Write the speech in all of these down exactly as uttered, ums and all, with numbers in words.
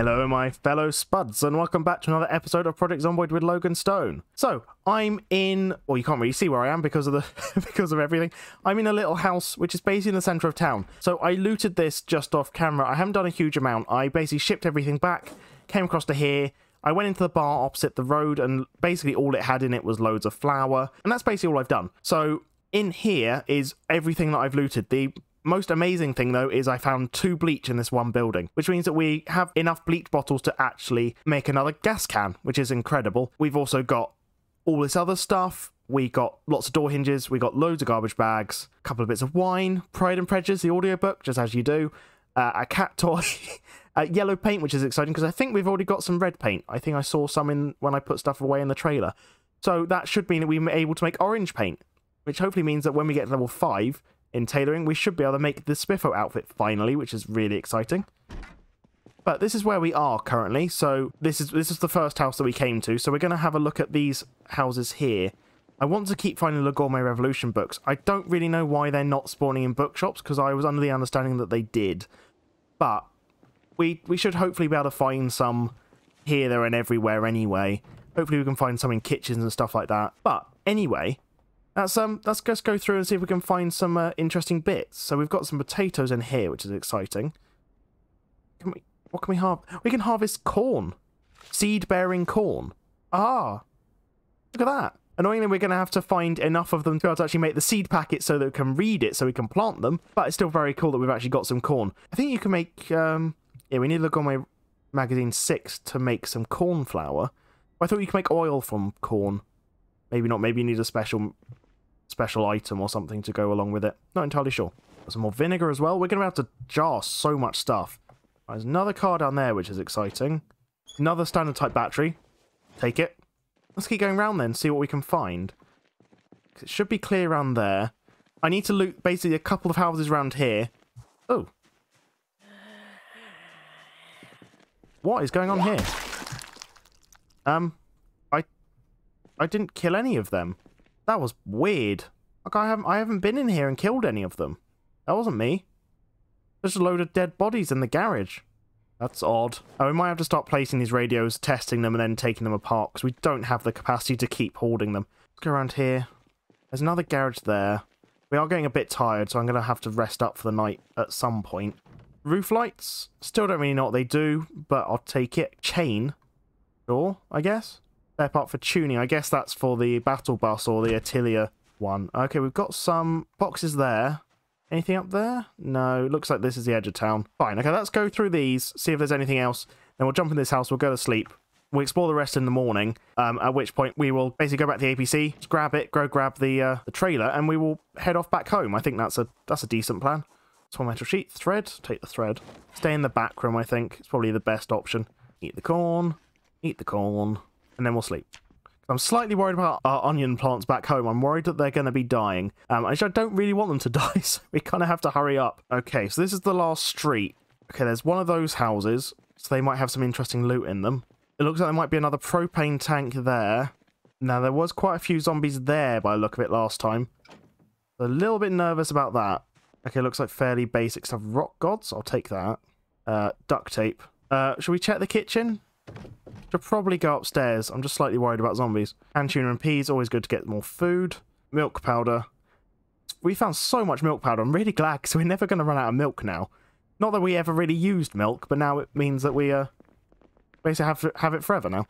Hello my fellow spuds and welcome back to another episode of Project Zomboid with Logan Stone. So I'm in, well you can't really see where I am because of the because of everything. I'm in a little house which is basically in the centre of town. So I looted this just off camera. I haven't done a huge amount. I basically shipped everything back, came across to here. I went into the bar opposite the road and basically all it had in it was loads of flour. And that's basically all I've done. So in here is everything that I've looted. The most amazing thing though is I found two bleach in this one building, which means that we have enough bleach bottles to actually make another gas can, which is incredible. We've also got all this other stuff. We got lots of door hinges, we got loads of garbage bags, a couple of bits of wine, Pride and Prejudice, the audiobook, just as you do, uh, a cat toy, uh, yellow paint, which is exciting because I think we've already got some red paint. I think I saw some in when I put stuff away in the trailer. So that should mean that we were able to make orange paint, which hopefully means that when we get to level five, in tailoring, we should be able to make the Spiffo outfit finally, which is really exciting. But this is where we are currently. So this is this is the first house that we came to. So we're going to have a look at these houses here. I want to keep finding the Gourmet Revolution books. I don't really know why they're not spawning in bookshops because I was under the understanding that they did. But we we should hopefully be able to find some here, there, and everywhere anyway. Hopefully we can find some in kitchens and stuff like that. But anyway, That's, um, let's just go through and see if we can find some uh, interesting bits. So we've got some potatoes in here, which is exciting. Can we, what can we harvest? We can harvest corn. Seed-bearing corn. Ah! Look at that. Annoyingly, we're going to have to find enough of them to be able to actually make the seed packet so that we can read it, so we can plant them. But it's still very cool that we've actually got some corn. I think you can make... Um, yeah, we need to look on my magazine six to make some corn flour. I thought you could make oil from corn. Maybe not. Maybe you need a special... special item or something to go along with it. Not entirely sure. Got some more vinegar as well. We're going to have to jar so much stuff. There's another car down there, which is exciting. Another standard type battery. Take it. Let's keep going around then, see what we can find. It should be clear around there. I need to loot basically a couple of houses around here. Oh. What is going on here? Um, I, I didn't kill any of them. That was weird. Like I haven't, I haven't been in here and killed any of them. That wasn't me. There's a load of dead bodies in the garage. That's odd. Oh, we might have to start placing these radios, testing them, and then taking them apart because we don't have the capacity to keep hoarding them. Let's go around here. There's another garage there. We are getting a bit tired, so I'm going to have to rest up for the night at some point. Roof lights. Still don't really know what they do, but I'll take it. Chain. Door, I guess. Part for tuning. I guess that's for the battle bus or the Attilia one. Okay, we've got some boxes there. Anything up there? No, looks like this is the edge of town. Fine, okay, let's go through these, see if there's anything else. Then we'll jump in this house, we'll go to sleep. We'll explore the rest in the morning, um, at which point we will basically go back to the A P C, just grab it, go grab the, uh, the trailer, and we will head off back home. I think that's a that's a decent plan. Tormental sheet, thread, take the thread. Stay in the back room, I think. It's probably the best option. Eat the corn, eat the corn. And then we'll sleep. I'm slightly worried about our onion plants back home. I'm worried that they're going to be dying. Um, I don't really want them to die, so we kind of have to hurry up. Okay, so this is the last street. Okay, there's one of those houses, so they might have some interesting loot in them. It looks like there might be another propane tank there. Now, there was quite a few zombies there by the look of it last time. A little bit nervous about that. Okay, looks like fairly basic stuff. Rock gods, I'll take that. Uh, duct tape. Uh, should we check the kitchen? Should probably go upstairs. I'm just slightly worried about zombies. Canned tuna and peas, always good to get more food. Milk powder. We found so much milk powder. I'm really glad because we're never going to run out of milk now. Not that we ever really used milk, but now it means that we uh, basically have to have it forever now.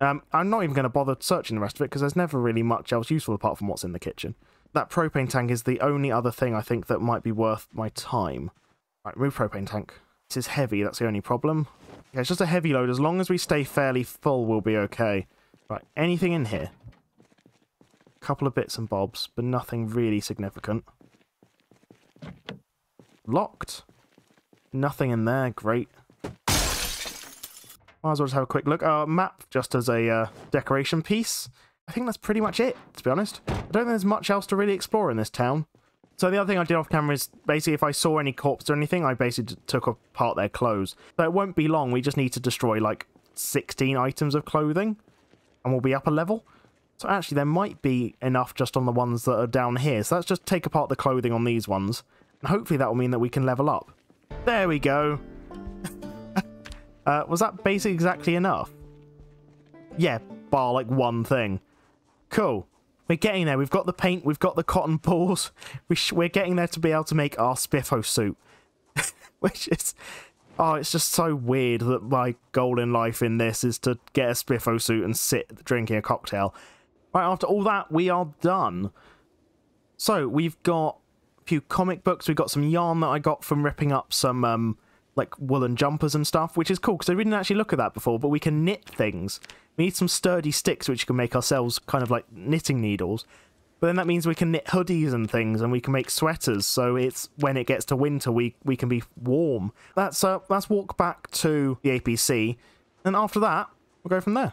Um, I'm not even going to bother searching the rest of it because there's never really much else useful apart from what's in the kitchen. That propane tank is the only other thing I think that might be worth my time. Right, remove propane tank. This is heavy, that's the only problem. Yeah, it's just a heavy load. As long as we stay fairly full, we'll be okay. Right, anything in here? A couple of bits and bobs, but nothing really significant. Locked. Nothing in there, great. Might as well just have a quick look. Uh, map, just as a uh, decoration piece. I think that's pretty much it, to be honest. I don't think there's much else to really explore in this town. So the other thing I did off camera is basically if I saw any corpse or anything, I basically took apart their clothes. So it won't be long. We just need to destroy like sixteen items of clothing and we'll be up a level. So actually there might be enough just on the ones that are down here. So let's just take apart the clothing on these ones. And hopefully that will mean that we can level up. There we go. Uh, was that basically exactly enough? Yeah, bar like one thing. Cool. We're getting there. We've got the paint. We've got the cotton balls. We sh we're getting there to be able to make our Spiffo suit. Which is... Oh, it's just so weird that my goal in life in this is to get a Spiffo suit and sit drinking a cocktail. Right, after all that, we are done. So, we've got a few comic books. We've got some yarn that I got from ripping up some, um, like, woolen jumpers and stuff, which is cool, because I didn't actually look at that before, but we can knit things. We need some sturdy sticks, which can make ourselves kind of like knitting needles. But then that means we can knit hoodies and things, and we can make sweaters, so it's when it gets to winter, we, we can be warm. That's, uh, let's walk back to the A P C, and after that, we'll go from there.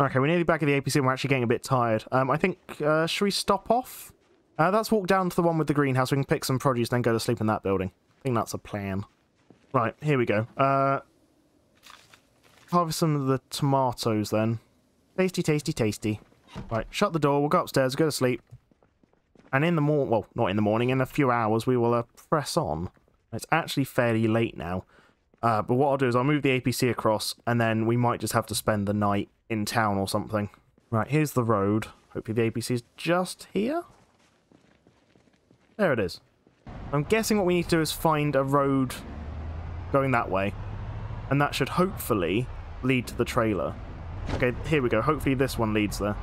Okay, we're nearly back at the A P C, and we're actually getting a bit tired. Um, I think, uh, should we stop off? Uh, let's walk down to the one with the greenhouse. We can pick some produce, then go to sleep in that building. I think that's a plan. Right, here we go. Uh, harvest some of the tomatoes, then. Tasty, tasty, tasty. Right, shut the door, we'll go upstairs, go to sleep. And in the morning, well, not in the morning, in a few hours we will uh, press on. It's actually fairly late now. Uh, but what I'll do is I'll move the A P C across, and then we might just have to spend the night in town or something. Right, here's the road. Hopefully the A P C is just here. There it is. I'm guessing what we need to do is find a road going that way. And that should hopefully lead to the trailer. Okay, here we go. Hopefully this one leads there.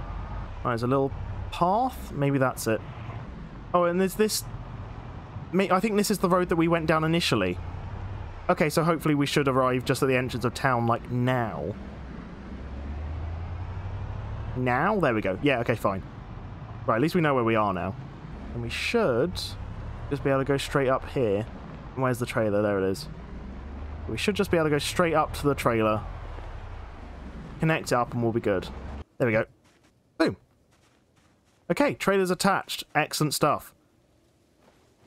Right, there's a little path. Maybe that's it. Oh, and there's this... I think this is the road that we went down initially. Okay, so hopefully we should arrive just at the entrance of town, like, now. Now? There we go. Yeah, okay, fine. Right, at least we know where we are now. And we should just be able to go straight up here. And where's the trailer? There it is. We should just be able to go straight up to the trailer. Connect it up and we'll be good. There we go. Boom. Okay, trailer's attached. Excellent stuff.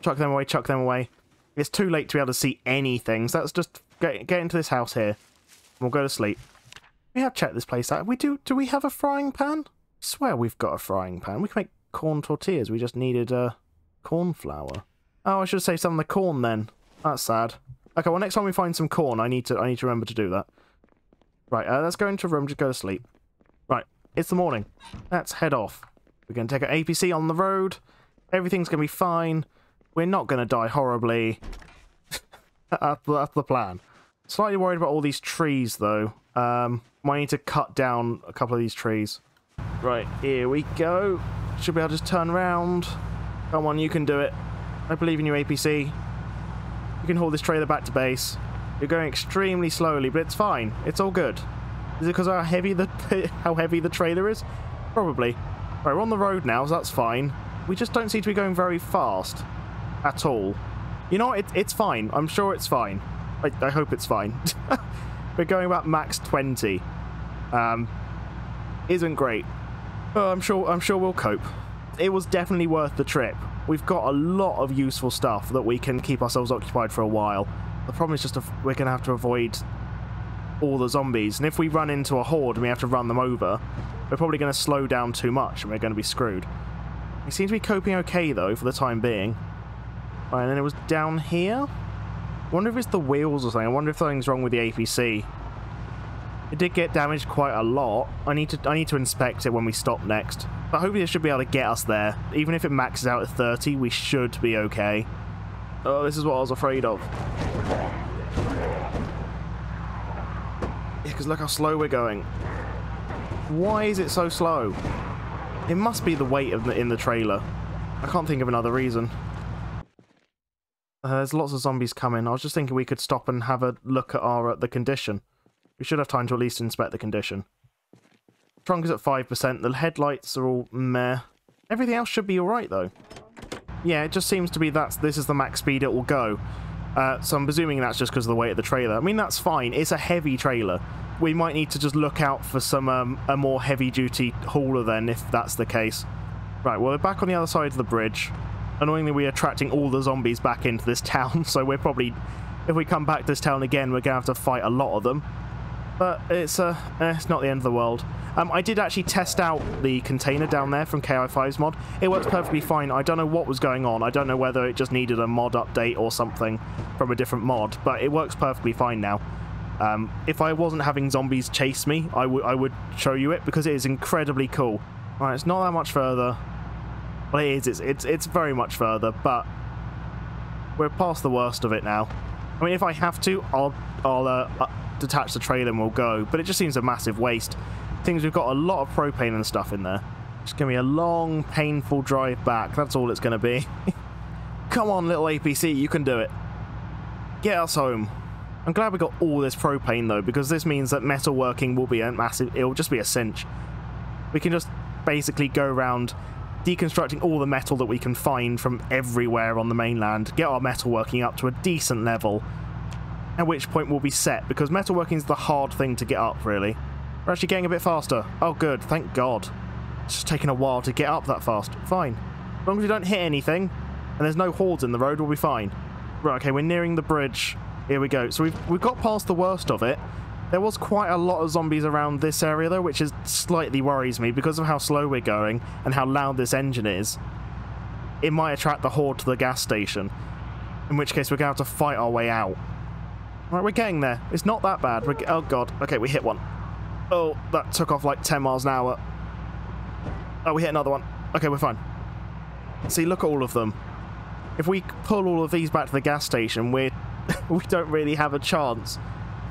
Chuck them away, chuck them away. It's too late to be able to see anything, so let's just get, get into this house here. We'll go to sleep. We have checked this place out. We do, do we have a frying pan? I swear we've got a frying pan. We can make corn tortillas. We just needed uh, corn flour. Oh, I should save some of the corn then. That's sad. Okay, well, next time we find some corn, I need to I need to remember to do that. Right, uh, let's go into a room, just go to sleep. Right, it's the morning. Let's head off. We're going to take our A P C on the road. Everything's going to be fine. We're not going to die horribly. that's, that's the plan. Slightly worried about all these trees, though. Um, might need to cut down a couple of these trees. Right, here we go. Should be able to just turn around. Come on, you can do it. I believe in you, A P C. You can haul this trailer back to base. You're going extremely slowly, but it's fine. It's all good. Is it because of how heavy the how heavy the trailer is? Probably. Right, we're on the road now, so that's fine. We just don't seem to be going very fast at all. You know what? It, it's fine. I'm sure it's fine. I, I hope it's fine. We're going about max twenty. Um, isn't great. But I'm sure I'm sure we'll cope. It was definitely worth the trip. We've got a lot of useful stuff that we can keep ourselves occupied for a while. The problem is just we're going to have to avoid all the zombies. And if we run into a horde and we have to run them over, we're probably going to slow down too much and we're going to be screwed. We seem to be coping okay, though, for the time being. Right, and then it was down here. I wonder if it's the wheels or something. I wonder if something's wrong with the A P C. It did get damaged quite a lot. I need to I need to inspect it when we stop next. But hopefully it should be able to get us there. Even if it maxes out at thirty, we should be okay. Oh, this is what I was afraid of. Yeah, because look how slow we're going. Why is it so slow? It must be the weight of the, in the trailer. I can't think of another reason. Uh, there's lots of zombies coming. I was just thinking we could stop and have a look at our uh, the condition. We should have time to at least inspect the condition. Trunk is at five percent. The headlights are all meh. Everything else should be alright, though. Yeah, it just seems to be that's this is the max speed it will go. Uh, so I'm presuming that's just because of the weight of the trailer. I mean, that's fine. It's a heavy trailer. We might need to just look out for some um, a more heavy-duty hauler then, if that's the case. Right, well, we're back on the other side of the bridge. Annoyingly, we're attracting all the zombies back into this town, so we're probably... If we come back to this town again, we're going to have to fight a lot of them. But it's uh, eh, it's not the end of the world. Um, I did actually test out the container down there from K I five's mod. It works perfectly fine. I don't know what was going on. I don't know whether it just needed a mod update or something from a different mod, but it works perfectly fine now. Um, if I wasn't having zombies chase me, I would I would show you it because it is incredibly cool. All right, it's not that much further. Well, it is. It's it's it's very much further, but we're past the worst of it now. I mean, if I have to, I'll I'll uh, uh, detach the trailer and we'll go. But it just seems a massive waste. Things we've got a lot of propane and stuff in there. It's gonna be a long, painful drive back. That's all it's gonna be. Come on, little A P C, you can do it. Get us home. I'm glad we got all this propane though, because this means that metalworking will be a massive. It'll just be a cinch. We can just basically go around deconstructing all the metal that we can find from everywhere on the mainland, get our metalworking up to a decent level, at which point we'll be set, because metalworking is the hard thing to get up, really. We're actually getting a bit faster. Oh, good. Thank God. It's just taken a while to get up that fast. Fine. As long as we don't hit anything and there's no hordes in the road, we'll be fine. Right, okay, we're nearing the bridge. Here we go. So we've, we've got past the worst of it. There was quite a lot of zombies around this area, though, which is slightly worries me because of how slow we're going and how loud this engine is. It might attract the horde to the gas station, in which case we're going to have to fight our way out. Right, we're getting there. It's not that bad. We're, oh, God. Okay, we hit one. Oh, that took off like ten miles an hour. Oh, we hit another one. Okay, we're fine. See, look at all of them. If we pull all of these back to the gas station, we're... we don't really have a chance.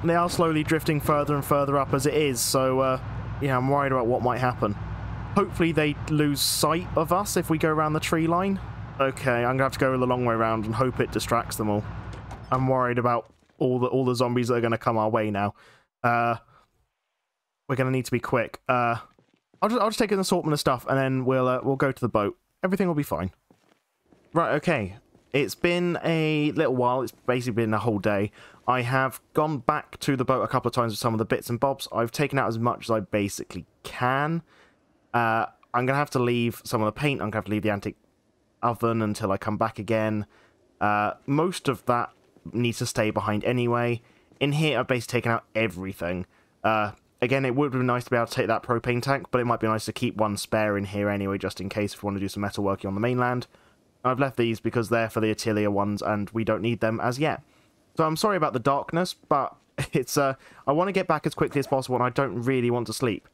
And they are slowly drifting further and further up as it is, so uh, yeah, I'm worried about what might happen. Hopefully they lose sight of us if we go around the tree line. Okay, I'm going to have to go the long way around and hope it distracts them all. I'm worried about all the, all the zombies that are going to come our way now. Uh, we're going to need to be quick. Uh, I'll, just, I'll just take an assortment of stuff and then we'll, uh, we'll go to the boat. Everything will be fine. Right, okay. It's been a little while. It's basically been a whole day. I have gone back to the boat a couple of times with some of the bits and bobs. I've taken out as much as I basically can. Uh, I'm going to have to leave some of the paint. I'm going to have to leave the antique oven until I come back again. Uh, most of that needs to stay behind anyway. In here, I've basically taken out everything. Uh, again, it would be nice to be able to take that propane tank, but it might be nice to keep one spare in here anyway, just in case if we want to do some metalworking on the mainland. I've left these because they're for the Attilia ones, and we don't need them as yet. So I'm sorry about the darkness, but it's uh, I want to get back as quickly as possible, and I don't really want to sleep.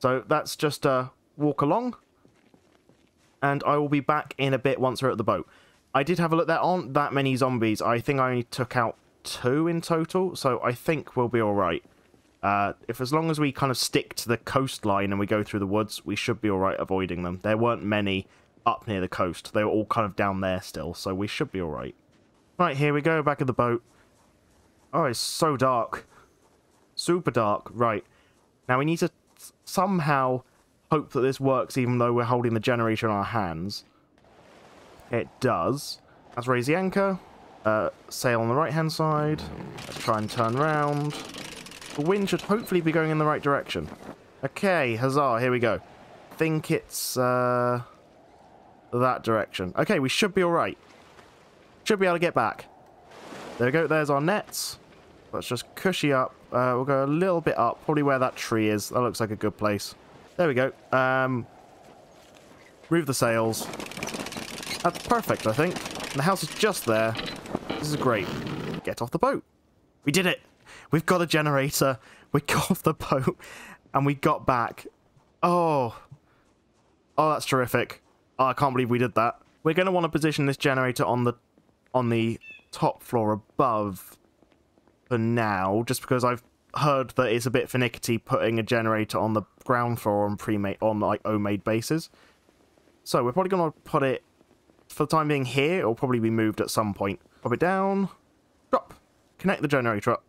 So that's just uh, walk along, and I will be back in a bit once we're at the boat. I did have a look. There aren't that many zombies. I think I only took out two in total, so I think we'll be all right. Uh, if as long as we kind of stick to the coastline and we go through the woods, we should be all right avoiding them. There weren't many up near the coast. They were all kind of down there still, so we should be all right. Right, here we go, back at the boat. Oh, it's so dark. Super dark. Right. Now we need to somehow hope that this works even though we're holding the generator in our hands. It does. Let's raise the anchor. Uh, sail on the right-hand side. Let's try and turn round. The wind should hopefully be going in the right direction. Okay, huzzah, here we go. I think it's... Uh... that direction. Okay, we should be all right. Should be able to get back. There we go. There's our nets. Let's just cushy up. Uh, we'll go a little bit up, probably where that tree is. That looks like a good place. There we go. Um, move the sails. That's perfect, I think. And the house is just there. This is great. Get off the boat. We did it. We've got a generator. We got off the boat and we got back. Oh. Oh, that's terrific. Oh, I can't believe we did that. We're going to want to position this generator on the on the top floor above for now, just because I've heard that it's a bit finicky putting a generator on the ground floor on pre-made on like O-made bases. So we're probably going to put it for the time being here. It'll probably be moved at some point. Pop it down. Drop. Connect the generator up.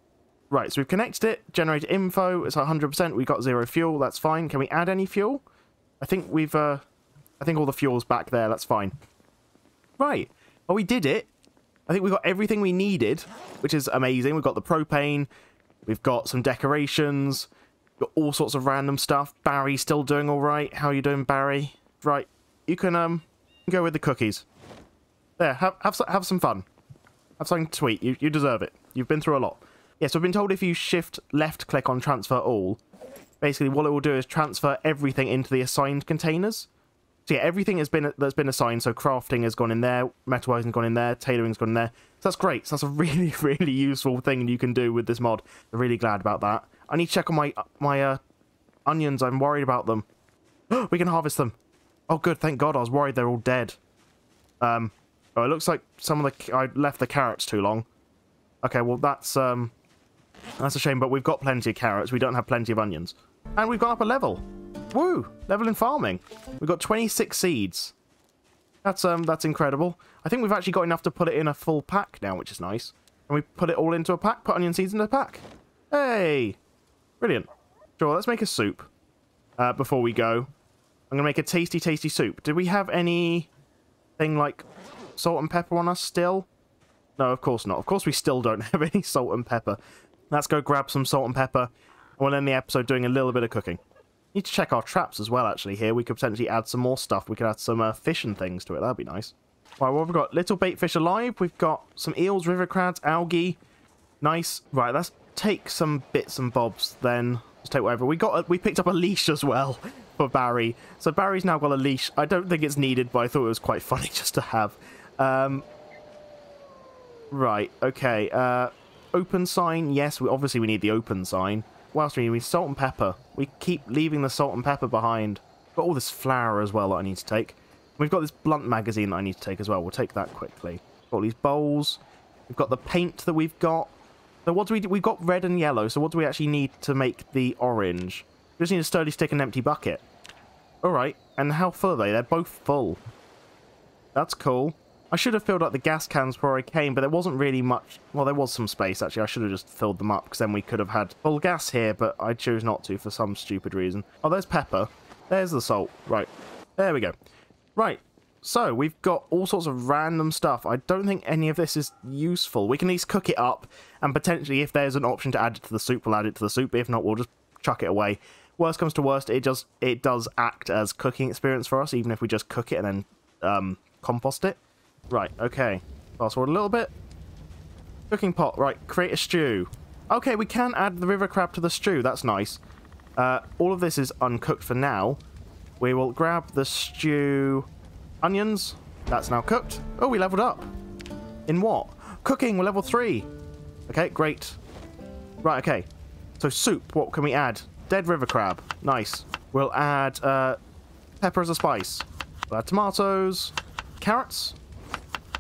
Right, so we've connected it. Generator info. It's one hundred percent. We got zero fuel. That's fine. Can we add any fuel? I think we've. Uh, I think all the fuel's back there. That's fine. Right. Well, we did it. I think we got everything we needed, which is amazing. We've got the propane. We've got some decorations. We've got all sorts of random stuff. Barry's still doing all right. How are you doing, Barry? Right. You can um go with the cookies. There. Have have, have some fun. Have something to eat. You, you deserve it. You've been through a lot. Yeah, so I've been told if you shift left click on transfer all, basically what it will do is transfer everything into the assigned containers. So yeah, everything has been that's been assigned. So crafting has gone in there, metalizing has gone in there, tailoring's gone in there. So that's great. So that's a really, really useful thing you can do with this mod. I'm really glad about that. I need to check on my my uh, onions. I'm worried about them. We can harvest them. Oh, good. Thank God. I was worried they're all dead. Um, oh, it looks like some of the I left the carrots too long. Okay, well that's um, that's a shame. But we've got plenty of carrots. We don't have plenty of onions, and we've gone up a level. Woo! Level in farming. We've got twenty-six seeds. That's um, that's incredible. I think we've actually got enough to put it in a full pack now, which is nice. And we put it all into a pack. Put onion seeds into a pack. Hey! Brilliant. Sure, let's make a soup. Uh, before we go, I'm gonna make a tasty, tasty soup. Do we have anything like salt and pepper on us still? No, of course not. Of course we still don't have any salt and pepper. Let's go grab some salt and pepper. We'll end the episode doing a little bit of cooking. Need to check our traps as well, actually, here. We could potentially add some more stuff. We could add some uh, fish and things to it. That'd be nice. All right, well, we've got little bait fish alive. We've got some eels, river crabs, algae. Nice. Right, let's take some bits and bobs then. Let's take whatever. We got. A, we picked up a leash as well for Barry. So Barry's now got a leash. I don't think it's needed, but I thought it was quite funny just to have. Um, right, okay. Uh, open sign. Yes, we, obviously we need the open sign. What else do we need? We need salt and pepper. We keep leaving the salt and pepper behind. Got all this flour as well that I need to take. We've got this blunt magazine that I need to take as well. We'll take that quickly. Got all these bowls. We've got the paint that we've got. So what do we do? We've got red and yellow. So what do we actually need to make the orange? We just need a sturdy stick and an empty bucket. All right. And how full are they? They're both full. That's cool. I should have filled up the gas cans before I came, but there wasn't really much... Well, there was some space, actually. I should have just filled them up, because then we could have had full gas here, but I chose not to for some stupid reason. Oh, there's pepper. There's the salt. Right. There we go. Right. So, we've got all sorts of random stuff. I don't think any of this is useful. We can at least cook it up, and potentially, if there's an option to add it to the soup, we'll add it to the soup. If not, we'll just chuck it away. Worst comes to worst, it just it does act as cooking experience for us, even if we just cook it and then um, compost it. Right, okay. Fast forward a little bit. Cooking pot. Right, create a stew. Okay, we can add the river crab to the stew. That's nice. Uh, all of this is uncooked for now. We will grab the stew onions. That's now cooked. Oh, we leveled up. In what? Cooking. We're level three. Okay, great. Right, okay. So soup. What can we add? Dead river crab. Nice. We'll add uh, pepper as a spice. We'll add tomatoes. Carrots.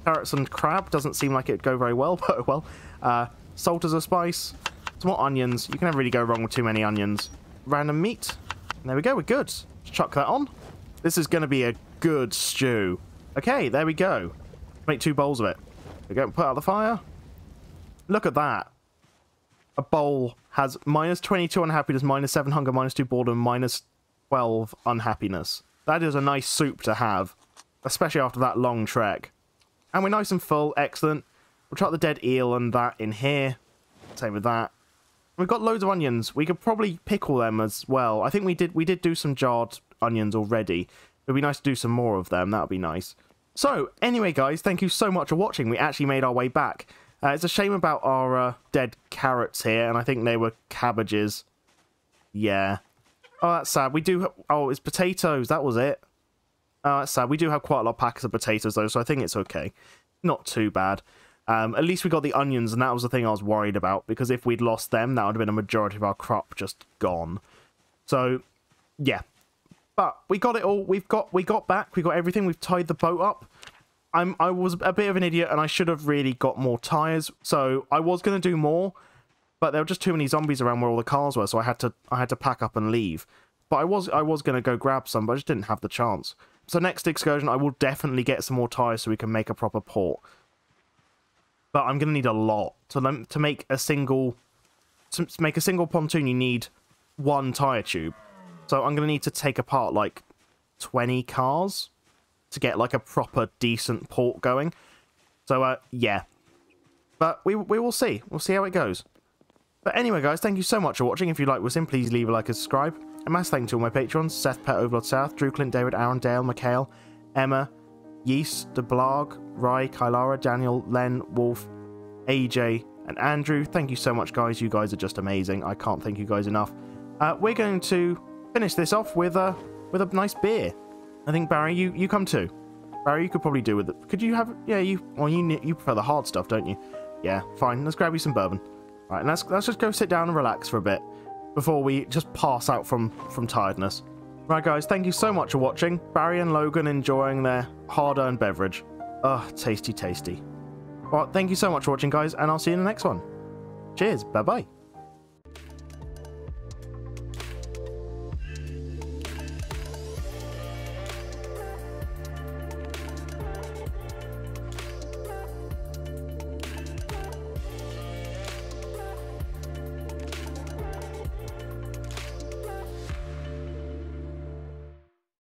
Carrots and crab doesn't seem like it'd go very well, but well. Uh, salt as a spice. Some more onions. You can never really go wrong with too many onions. Random meat. And there we go. We're good. Just chuck that on. This is going to be a good stew. Okay, there we go. Make two bowls of it. We're going to put out the fire. Look at that. A bowl has minus twenty-two unhappiness, minus seven hunger, minus two boredom, minus twelve unhappiness. That is a nice soup to have, especially after that long trek. And we're nice and full. Excellent. We'll chuck the dead eel and that in here. Same with that. We've got loads of onions. We could probably pickle them as well. I think we did we did do some jarred onions already. It'd be nice to do some more of them. That would be nice. So, anyway, guys, thank you so much for watching. We actually made our way back. Uh, it's a shame about our uh, dead carrots here, and I think they were cabbages. Yeah. Oh, that's sad. We do... Oh, it's potatoes. That was it. Oh, that's sad. We do have quite a lot of packets of potatoes, though, so I think it's okay. Not too bad. Um, at least we got the onions, and that was the thing I was worried about, because if we'd lost them, that would have been a majority of our crop just gone. So, yeah. But we got it all. We've got, we got back. We got everything. We've tied the boat up. I'm, I was a bit of an idiot, and I should have really got more tyres. So I was going to do more, but there were just too many zombies around where all the cars were, so I had to, I had to pack up and leave. But I was, I was going to go grab some, but I just didn't have the chance. So next excursion, I will definitely get some more tyres so we can make a proper port. But I'm going to need a lot. To, to make a single to make a single pontoon, you need one tyre tube. So I'm going to need to take apart like twenty cars to get like a proper decent port going. So uh, yeah. But we, we will see. We'll see how it goes. But anyway, guys, thank you so much for watching. If you like what we've seen, please leave a like and subscribe. A massive thank you to all my patrons, Seth, Pet, Overlord South, Drew, Clint, David, Aaron, Dale, Mikhail, Emma, Yeast, DeBlarg, Rai, Kylara, Daniel, Len, Wolf, A J, and Andrew. Thank you so much, guys. You guys are just amazing. I can't thank you guys enough. Uh, we're going to finish this off with a, with a nice beer. I think Barry, you you come too. Barry, you could probably do with it. Could you have? Yeah, you. Well, you you prefer the hard stuff, don't you? Yeah, fine. Let's grab you some bourbon. All right, and let's let's just go sit down and relax for a bit before we just pass out from from tiredness. Right, guys, thank you so much for watching. Barry and Logan enjoying their hard-earned beverage. Ugh, tasty, tasty. Well, thank you so much for watching, guys, and I'll see you in the next one. Cheers. Bye bye.